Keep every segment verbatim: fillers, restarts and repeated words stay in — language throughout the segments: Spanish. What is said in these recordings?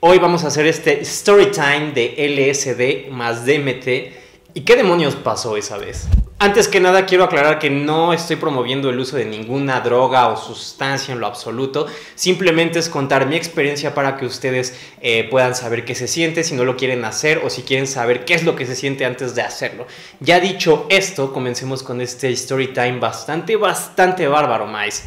Hoy vamos a hacer este story time de L S D más D M T. ¿Y qué demonios pasó esa vez? Antes que nada quiero aclarar que no estoy promoviendo el uso de ninguna droga o sustancia en lo absoluto. Simplemente es contar mi experiencia para que ustedes eh, puedan saber qué se siente si no lo quieren hacer o si quieren saber qué es lo que se siente antes de hacerlo. Ya dicho esto, comencemos con este story time bastante, bastante bárbaro, maíz.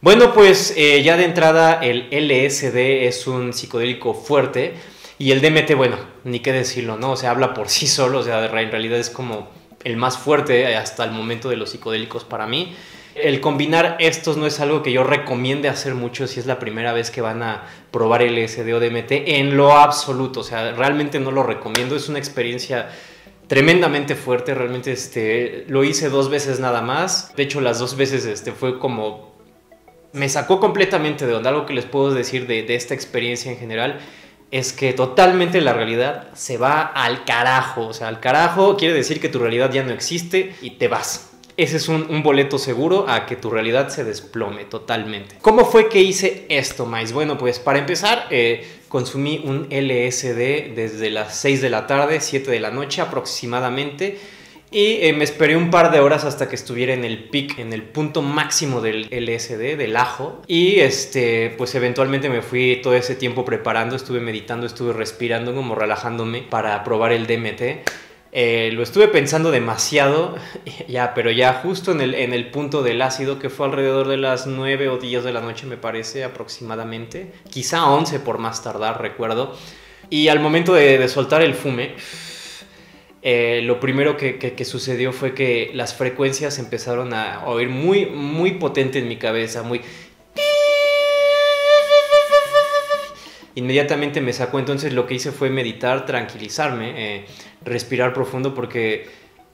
Bueno, pues eh, ya de entrada el L S D es un psicodélico fuerte y el D M T, bueno, ni qué decirlo, ¿no? O sea, habla por sí solo, o sea, en realidad es como el más fuerte hasta el momento de los psicodélicos para mí. El combinar estos no es algo que yo recomiende hacer mucho si es la primera vez que van a probar L S D o D M T en lo absoluto, o sea, realmente no lo recomiendo, es una experiencia tremendamente fuerte, realmente este, lo hice dos veces nada más, de hecho las dos veces este, fue como... Me sacó completamente de onda. Algo que les puedo decir de, de esta experiencia en general es que totalmente la realidad se va al carajo. O sea, al carajo quiere decir que tu realidad ya no existe y te vas. Ese es un, un boleto seguro a que tu realidad se desplome totalmente. ¿Cómo fue que hice esto, mais? Bueno, pues para empezar, eh, consumí un L S D desde las seis de la tarde, siete de la noche aproximadamente. Y eh, me esperé un par de horas hasta que estuviera en el peak, en el punto máximo del L S D, del ajo. Y este, pues eventualmente me fui todo ese tiempo preparando, estuve meditando, estuve respirando, como relajándome para probar el D M T. Eh, lo estuve pensando demasiado, ya, pero ya justo en el, en el punto del ácido, que fue alrededor de las nueve o diez de la noche, me parece, aproximadamente. Quizá once por más tardar, recuerdo. Y al momento de, de soltar el fume... Eh, lo primero que, que, que sucedió fue que las frecuencias empezaron a oír muy, muy potente en mi cabeza, muy... Inmediatamente me sacó, entonces lo que hice fue meditar, tranquilizarme, eh, respirar profundo porque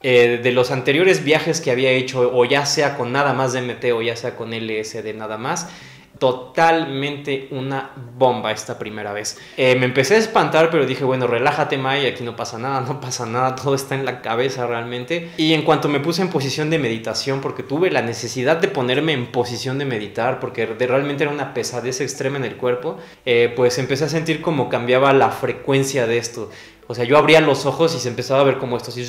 eh, de los anteriores viajes que había hecho, o ya sea con nada más D M T o ya sea con L S D nada más, totalmente una bomba esta primera vez. Eh, me empecé a espantar, pero dije, bueno, relájate, May, aquí no pasa nada, no pasa nada, todo está en la cabeza realmente. Y en cuanto me puse en posición de meditación, porque tuve la necesidad de ponerme en posición de meditar, porque de, realmente era una pesadez extrema en el cuerpo, eh, pues empecé a sentir como cambiaba la frecuencia de esto. O sea, yo abría los ojos y se empezaba a ver como esto así.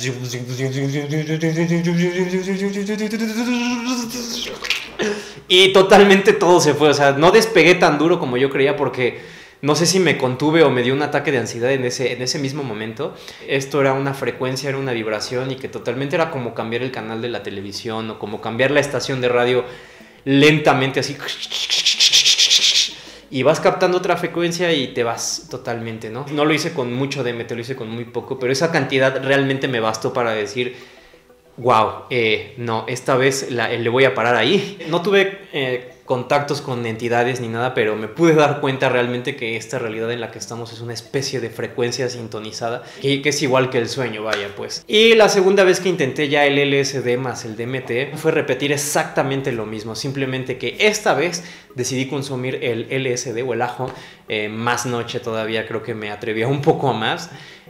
Y totalmente todo se fue, o sea, no despegué tan duro como yo creía porque no sé si me contuve o me dio un ataque de ansiedad en ese, en ese mismo momento. Esto era una frecuencia, era una vibración y que totalmente era como cambiar el canal de la televisión o como cambiar la estación de radio lentamente así. Y vas captando otra frecuencia y te vas totalmente, ¿no? No lo hice con mucho D M T, lo hice con muy poco, pero esa cantidad realmente me bastó para decir... Wow, eh, no, esta vez la, le voy a parar ahí. No tuve eh, contactos con entidades ni nada, pero me pude dar cuenta realmente que esta realidad en la que estamos es una especie de frecuencia sintonizada, que, que es igual que el sueño, vaya pues. Y la segunda vez que intenté ya el L S D más el D M T fue repetir exactamente lo mismo, simplemente que esta vez decidí consumir el L S D o el ajo eh, más noche todavía, creo que me atrevía un poco más.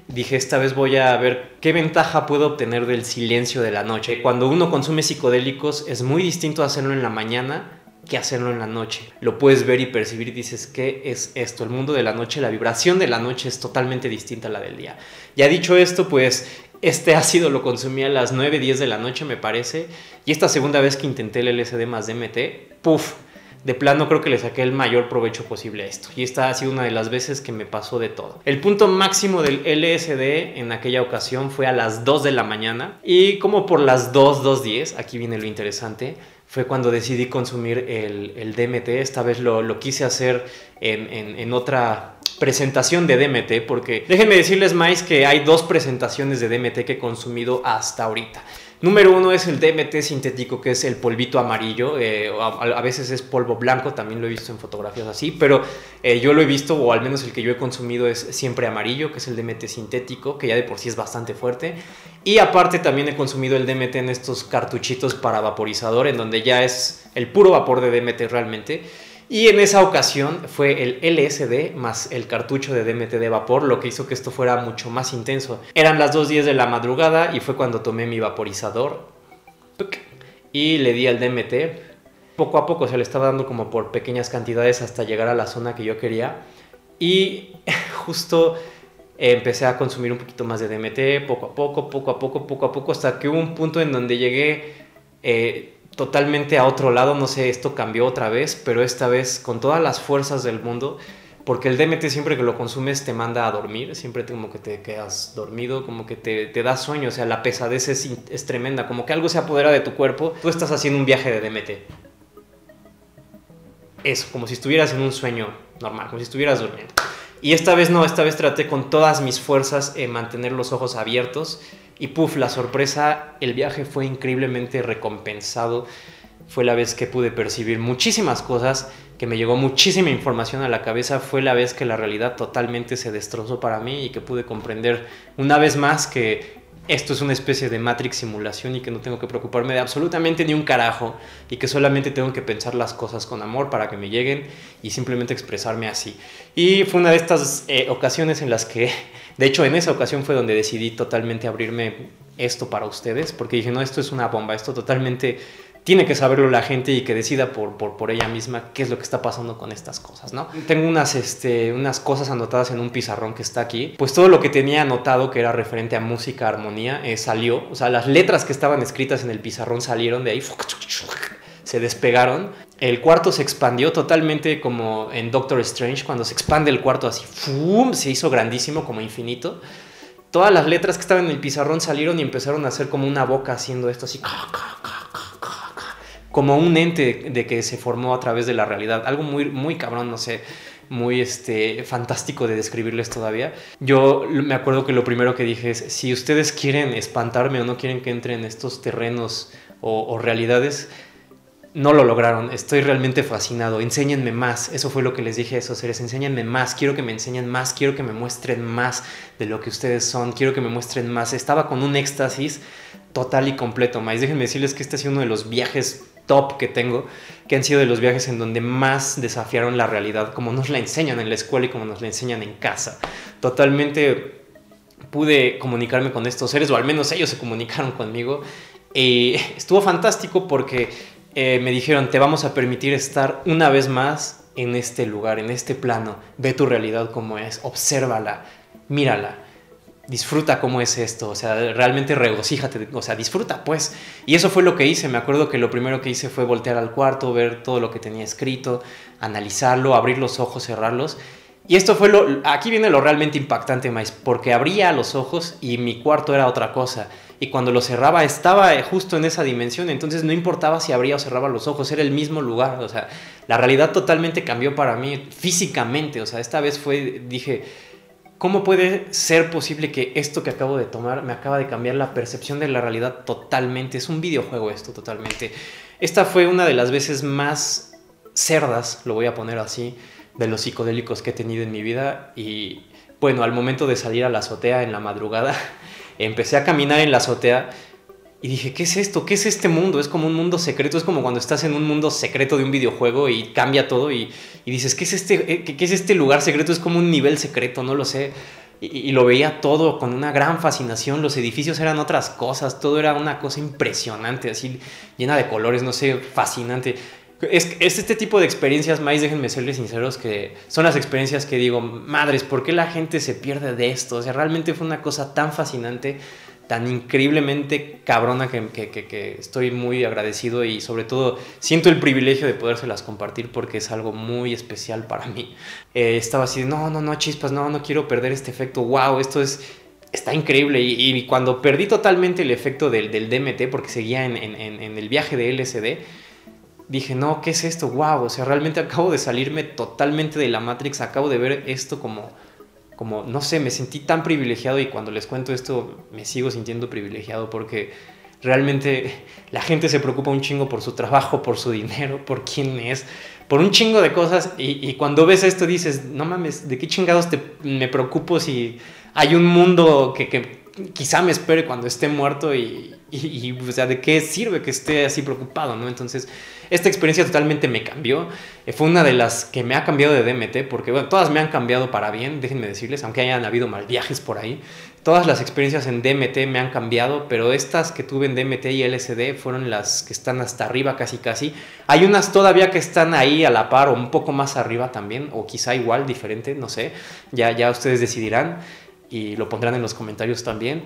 Dije, esta vez voy a ver qué ventaja puedo obtener del silencio de la noche. Cuando uno consume psicodélicos es muy distinto hacerlo en la mañana que hacerlo en la noche. Lo puedes ver y percibir y dices, ¿qué es esto? El mundo de la noche, la vibración de la noche es totalmente distinta a la del día. Ya dicho esto, pues este ácido lo consumí a las nueve, diez de la noche, me parece. Y esta segunda vez que intenté el L S D más D M T, ¡puf! De plano creo que le saqué el mayor provecho posible a esto. Y esta ha sido una de las veces que me pasó de todo. El punto máximo del L S D en aquella ocasión fue a las dos de la mañana. Y como por las dos, dos diez, aquí viene lo interesante, fue cuando decidí consumir el, el D M T. Esta vez lo, lo quise hacer en, en, en otra... presentación de D M T, porque déjenme decirles más que hay dos presentaciones de D M T que he consumido hasta ahorita. Número uno es el D M T sintético, que es el polvito amarillo, eh, a, a veces es polvo blanco, también lo he visto en fotografías así, pero eh, yo lo he visto, o al menos el que yo he consumido es siempre amarillo, que es el D M T sintético, que ya de por sí es bastante fuerte. Y aparte también he consumido el D M T en estos cartuchitos para vaporizador, en donde ya es el puro vapor de D M T realmente. Y en esa ocasión fue el L S D más el cartucho de D M T de vapor lo que hizo que esto fuera mucho más intenso. Eran las dos diez de la madrugada y fue cuando tomé mi vaporizador y le di al D M T. poco a poco se le estaba dando como por pequeñas cantidades hasta llegar a la zona que yo quería. Y justo empecé a consumir un poquito más de D M T, poco a poco, poco a poco, poco a poco, hasta que hubo un punto en donde llegué eh, totalmente a otro lado. No sé, esto cambió otra vez, pero esta vez con todas las fuerzas del mundo, porque el D M T siempre que lo consumes te manda a dormir, siempre como que te quedas dormido, como que te, te da sueño, o sea, la pesadez es, es tremenda, como que algo se apodera de tu cuerpo, tú estás haciendo un viaje de D M T. Eso, como si estuvieras en un sueño normal, como si estuvieras durmiendo. Y esta vez no, esta vez traté con todas mis fuerzas eh, mantener los ojos abiertos y puff, la sorpresa, el viaje fue increíblemente recompensado. Fue la vez que pude percibir muchísimas cosas, que me llegó muchísima información a la cabeza, fue la vez que la realidad totalmente se destrozó para mí y que pude comprender una vez más que esto es una especie de Matrix simulación y que no tengo que preocuparme de absolutamente ni un carajo y que solamente tengo que pensar las cosas con amor para que me lleguen y simplemente expresarme así. Y fue una de estas eh, ocasiones en las que, de hecho en esa ocasión fue donde decidí totalmente abrirme esto para ustedes, porque dije, no, esto es una bomba, esto totalmente tiene que saberlo la gente y que decida por, por, por ella misma qué es lo que está pasando con estas cosas, ¿no? Tengo unas, este, unas cosas anotadas en un pizarrón que está aquí. Pues todo lo que tenía anotado que era referente a música, armonía, eh, salió. O sea, las letras que estaban escritas en el pizarrón salieron de ahí. Se despegaron. El cuarto se expandió totalmente como en Doctor Strange. Cuando se expande el cuarto así, ¡fum!, se hizo grandísimo, como infinito. Todas las letras que estaban en el pizarrón salieron y empezaron a hacer como una boca haciendo esto así, como un ente de que se formó a través de la realidad. Algo muy, muy cabrón, no sé, muy este, fantástico de describirles todavía. Yo me acuerdo que lo primero que dije es, si ustedes quieren espantarme o no quieren que entre en estos terrenos o, o realidades, no lo lograron, estoy realmente fascinado, enséñenme más. Eso fue lo que les dije a esos seres, enséñenme más, quiero que me enseñen más, quiero que me muestren más de lo que ustedes son, quiero que me muestren más. Estaba con un éxtasis total y completo, más. Déjenme decirles que este ha sido uno de los viajes top que tengo, que han sido de los viajes en donde más desafiaron la realidad, como nos la enseñan en la escuela y como nos la enseñan en casa. Totalmente pude comunicarme con estos seres, o al menos ellos se comunicaron conmigo. Eh, estuvo fantástico porque eh, me dijeron, te vamos a permitir estar una vez más en este lugar, en este plano. Ve tu realidad como es, obsérvala, mírala. Disfruta cómo es esto, o sea, realmente regocíjate, o sea, disfruta pues. Y eso fue lo que hice. Me acuerdo que lo primero que hice fue voltear al cuarto, ver todo lo que tenía escrito, analizarlo, abrir los ojos, cerrarlos. Y esto fue lo, aquí viene lo realmente impactante, más, porque abría los ojos y mi cuarto era otra cosa. Y cuando lo cerraba estaba justo en esa dimensión, entonces no importaba si abría o cerraba los ojos, era el mismo lugar. O sea, la realidad totalmente cambió para mí físicamente. O sea, esta vez fue, dije, ¿cómo puede ser posible que esto que acabo de tomar me acaba de cambiar la percepción de la realidad totalmente? Es un videojuego esto, totalmente. Esta fue una de las veces más cerdas, lo voy a poner así, de los psicodélicos que he tenido en mi vida. Y bueno, al momento de salir a la azotea en la madrugada, empecé a caminar en la azotea y dije, ¿qué es esto? ¿Qué es este mundo? Es como un mundo secreto, es como cuando estás en un mundo secreto de un videojuego y cambia todo y, y dices, ¿qué es, este, qué, ¿qué es este lugar secreto? Es como un nivel secreto, no lo sé. Y, y lo veía todo con una gran fascinación, los edificios eran otras cosas, todo era una cosa impresionante, así llena de colores, no sé, fascinante. Es, es este tipo de experiencias, más, déjenme serles sinceros, que son las experiencias que digo, madres, ¿por qué la gente se pierde de esto? O sea, realmente fue una cosa tan fascinante, tan increíblemente cabrona que, que, que, que estoy muy agradecido y sobre todo siento el privilegio de podérselas compartir porque es algo muy especial para mí. Eh, estaba así, no, no, no, chispas, no, no quiero perder este efecto, wow, esto es, está increíble. Y, y cuando perdí totalmente el efecto del, del D M T porque seguía en, en, en el viaje de L S D, dije, no, ¿qué es esto? Wow, o sea, realmente acabo de salirme totalmente de la Matrix, acabo de ver esto como... Como, no sé, me sentí tan privilegiado y cuando les cuento esto me sigo sintiendo privilegiado porque realmente la gente se preocupa un chingo por su trabajo, por su dinero, por quién es, por un chingo de cosas y, y cuando ves esto dices, no mames, ¿de qué chingados te, me preocupo si hay un mundo que, que quizá me espere cuando esté muerto y, y, y, o sea, ¿de qué sirve que esté así preocupado, no? Entonces, esta experiencia totalmente me cambió. Fue una de las que me ha cambiado de D M T, porque, bueno, todas me han cambiado para bien, déjenme decirles, aunque hayan habido mal viajes por ahí. Todas las experiencias en D M T me han cambiado, pero estas que tuve en D M T y L S D fueron las que están hasta arriba casi casi. Hay unas todavía que están ahí a la par o un poco más arriba también, o quizá igual, diferente, no sé. Ya, ya ustedes decidirán y lo pondrán en los comentarios también.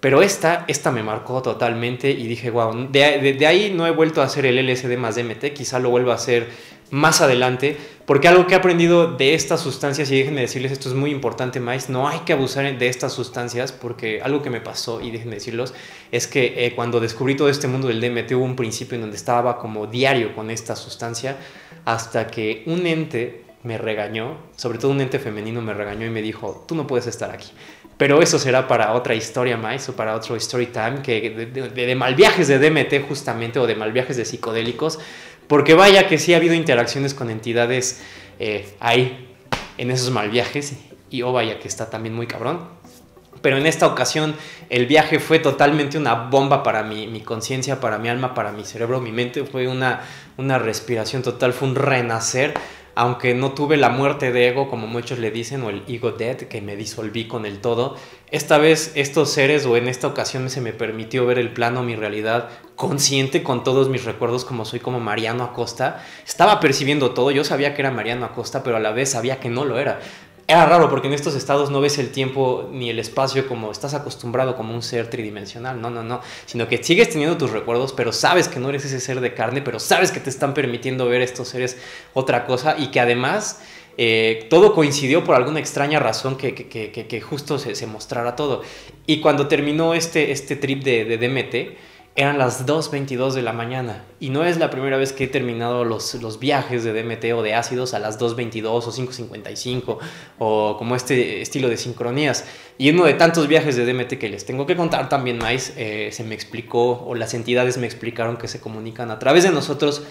Pero esta, esta me marcó totalmente y dije, wow, de, de, de ahí no he vuelto a hacer el L S D más D M T, quizá lo vuelva a hacer más adelante, porque algo que he aprendido de estas sustancias, y déjenme decirles, esto es muy importante, más, no hay que abusar de estas sustancias, porque algo que me pasó, y déjenme decirlos, es que eh, cuando descubrí todo este mundo del D M T, hubo un principio en donde estaba como diario con esta sustancia, hasta que un ente me regañó, sobre todo un ente femenino me regañó y me dijo, tú no puedes estar aquí. Pero eso será para otra historia más, o para otro story time, que de, de, de malviajes de D M T justamente, o de malviajes de psicodélicos, porque vaya que sí ha habido interacciones con entidades eh, ahí, en esos malviajes, y oh vaya que está también muy cabrón. Pero en esta ocasión el viaje fue totalmente una bomba para mi, mi conciencia, para mi alma, para mi cerebro, mi mente. Fue una, una respiración total, fue un renacer. Aunque no tuve la muerte de ego, como muchos le dicen, o el ego death, que me disolví con el todo, esta vez estos seres, o en esta ocasión, se me permitió ver el plano, mi realidad, consciente con todos mis recuerdos, como soy, como Mariano Acosta. Estaba percibiendo todo, yo sabía que era Mariano Acosta, pero a la vez sabía que no lo era. Era raro porque en estos estados no ves el tiempo ni el espacio como estás acostumbrado, como un ser tridimensional, no, no, no, sino que sigues teniendo tus recuerdos, pero sabes que no eres ese ser de carne, pero sabes que te están permitiendo ver estos seres otra cosa, y que además eh, todo coincidió por alguna extraña razón que, que, que, que justo se, se mostrara todo. Y cuando terminó este, este trip de, de D M T, eran las dos veintidós de la mañana, y no es la primera vez que he terminado los, los viajes de D M T o de ácidos a las dos veintidós o cinco cincuenta y cinco, o como este estilo de sincronías. Y uno de tantos viajes de D M T que les tengo que contar también más, eh, se me explicó, o las entidades me explicaron, que se comunican a través de nosotros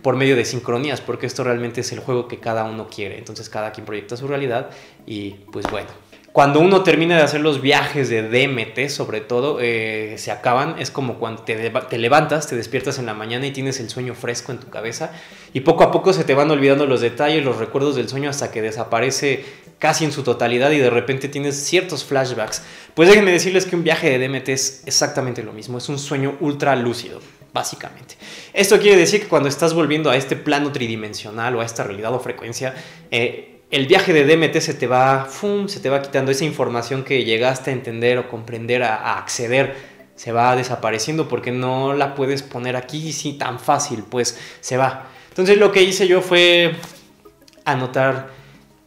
por medio de sincronías, porque esto realmente es el juego que cada uno quiere. Entonces cada quien proyecta su realidad y pues bueno. Cuando uno termina de hacer los viajes de D M T, sobre todo, eh, se acaban. Es como cuando te, te levantas, te despiertas en la mañana y tienes el sueño fresco en tu cabeza, y poco a poco se te van olvidando los detalles, los recuerdos del sueño, hasta que desaparece casi en su totalidad y de repente tienes ciertos flashbacks. Pues déjenme decirles que un viaje de D M T es exactamente lo mismo, es un sueño ultra lúcido, básicamente. Esto quiere decir que cuando estás volviendo a este plano tridimensional o a esta realidad o frecuencia, eh, el viaje de D M T se te va, fum, se te va quitando esa información que llegaste a entender o comprender, a, a acceder, se va desapareciendo porque no la puedes poner aquí sí, tan fácil, pues se va. Entonces lo que hice yo fue anotar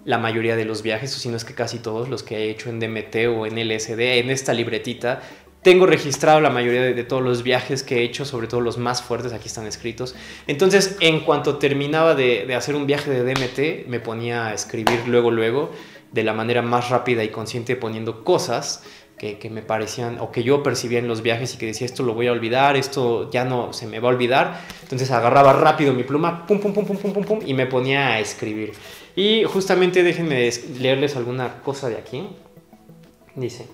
la mayoría de los viajes, o si no es que casi todos los que he hecho en D M T o en L S D, en esta libretita. Tengo registrado la mayoría de, de todos los viajes que he hecho, sobre todo los más fuertes, aquí están escritos. Entonces, en cuanto terminaba de, de hacer un viaje de D M T, me ponía a escribir luego, luego, de la manera más rápida y consciente, poniendo cosas que, que me parecían, o que yo percibía en los viajes, y que decía, esto lo voy a olvidar, esto ya no se me va a olvidar. Entonces agarraba rápido mi pluma, pum, pum, pum, pum, pum, pum, pum, y me ponía a escribir. Y justamente déjenme leerles alguna cosa de aquí. Dice...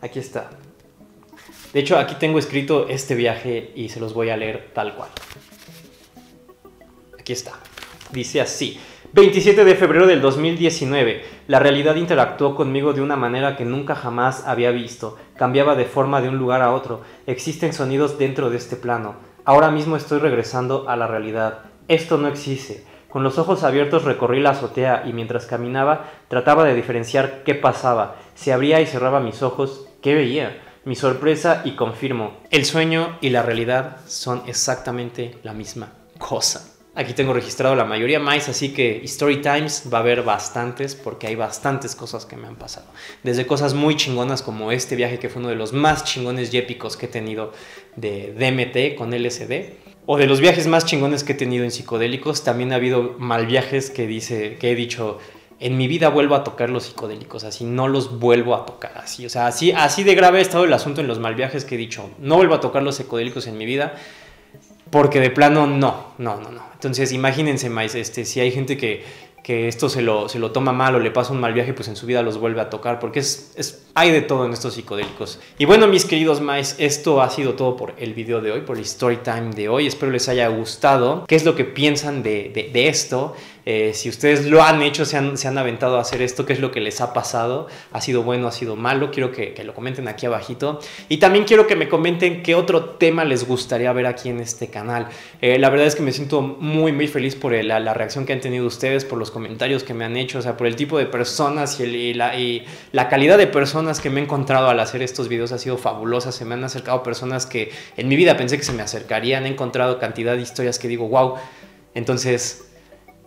Aquí está. De hecho, aquí tengo escrito este viaje y se los voy a leer tal cual. Aquí está. Dice así. veintisiete de febrero del dos mil diecinueve. La realidad interactuó conmigo de una manera que nunca jamás había visto. Cambiaba de forma de un lugar a otro. Existen sonidos dentro de este plano. Ahora mismo estoy regresando a la realidad. Esto no existe. Con los ojos abiertos recorrí la azotea y mientras caminaba trataba de diferenciar qué pasaba. Se abría y cerraba mis ojos. ¿Qué veía? Mi sorpresa, y confirmo, el sueño y la realidad son exactamente la misma cosa. Aquí tengo registrado la mayoría más, así que story times va a haber bastantes, porque hay bastantes cosas que me han pasado. Desde cosas muy chingonas como este viaje, que fue uno de los más chingones y épicos que he tenido de D M T con L S D, o de los viajes más chingones que he tenido en psicodélicos. También ha habido mal viajes que, dice, que he dicho... En mi vida vuelvo a tocar los psicodélicos, así no los vuelvo a tocar, así, o sea, así, así de grave ha estado el asunto en los malviajes, que he dicho, no vuelvo a tocar los psicodélicos en mi vida, porque de plano no, no, no, no. Entonces imagínense más, este, si hay gente que, que esto se lo, se lo toma mal o le pasa un mal viaje, pues en su vida los vuelve a tocar, porque es, es, hay de todo en estos psicodélicos. Y bueno, mis queridos maes, esto ha sido todo por el video de hoy, por el story time de hoy. Espero les haya gustado. ¿Qué es lo que piensan de, de, de esto? Eh, si ustedes lo han hecho, se han, se han aventado a hacer esto, qué es lo que les ha pasado, ha sido bueno, ha sido malo, quiero que, que lo comenten aquí abajito. Y también quiero que me comenten qué otro tema les gustaría ver aquí en este canal. Eh, la verdad es que me siento muy, muy feliz por la, la reacción que han tenido ustedes, por los comentarios que me han hecho, o sea, por el tipo de personas y, el, y, la, y la calidad de personas que me he encontrado al hacer estos videos ha sido fabulosa. Se me han acercado personas que en mi vida pensé que se me acercarían, he encontrado cantidad de historias que digo, wow. Entonces,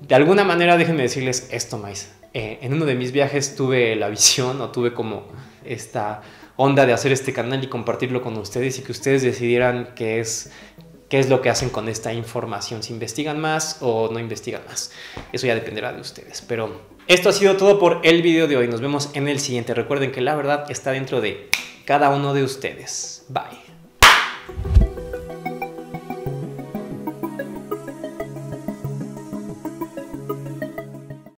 de alguna manera, déjenme decirles esto, más. Eh, en uno de mis viajes tuve la visión o tuve como esta onda de hacer este canal y compartirlo con ustedes y que ustedes decidieran qué es, qué es lo que hacen con esta información. Si investigan más o no investigan más. Eso ya dependerá de ustedes. Pero esto ha sido todo por el video de hoy. Nos vemos en el siguiente. Recuerden que la verdad está dentro de cada uno de ustedes. Bye.